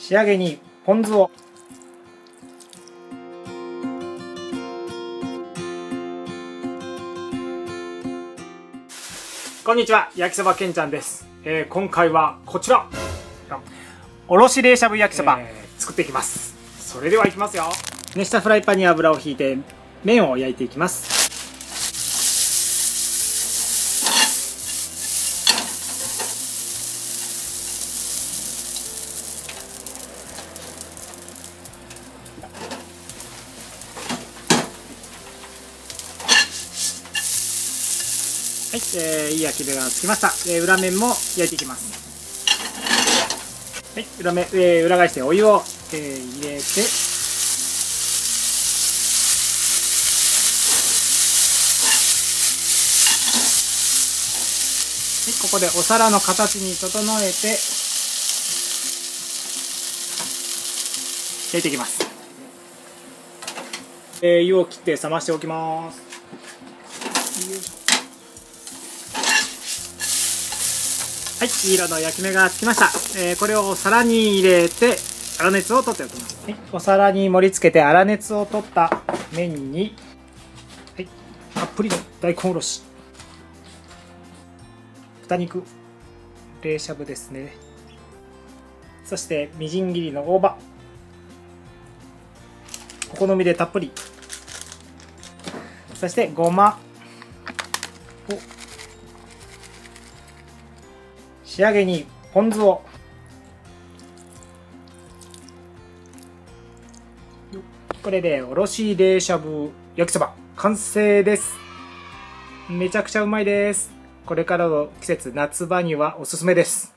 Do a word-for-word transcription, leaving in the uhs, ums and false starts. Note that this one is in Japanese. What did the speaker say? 仕上げにポン酢を。こんにちは、焼きそばけんちゃんです。えー、今回はこちらおろし冷しゃぶ焼きそば、えー、作っていきます。それではいきますよ。熱したフライパンに油をひいて麺を焼いていきます。はい、えー、いい焼き目がつきました。えー、裏面も焼いていきます。はい、裏面、えー、裏返してお湯を、えー、入れて、はい、ここでお皿の形に整えて焼いていきます。えー、湯を切って冷ましておきます。はい、いい色の焼き目がつきました。えー、これをお皿に入れて粗熱を取っておきます。はい、お皿に盛り付けて粗熱を取った麺に、はい、たっぷりの大根おろし、豚肉、冷しゃぶですね。そしてみじん切りの大葉、お好みでたっぷり。そしてごまを。仕上げにポン酢を。これでおろし冷しゃぶ焼きそば完成です。めちゃくちゃうまいです。これからの季節、夏場にはおすすめです。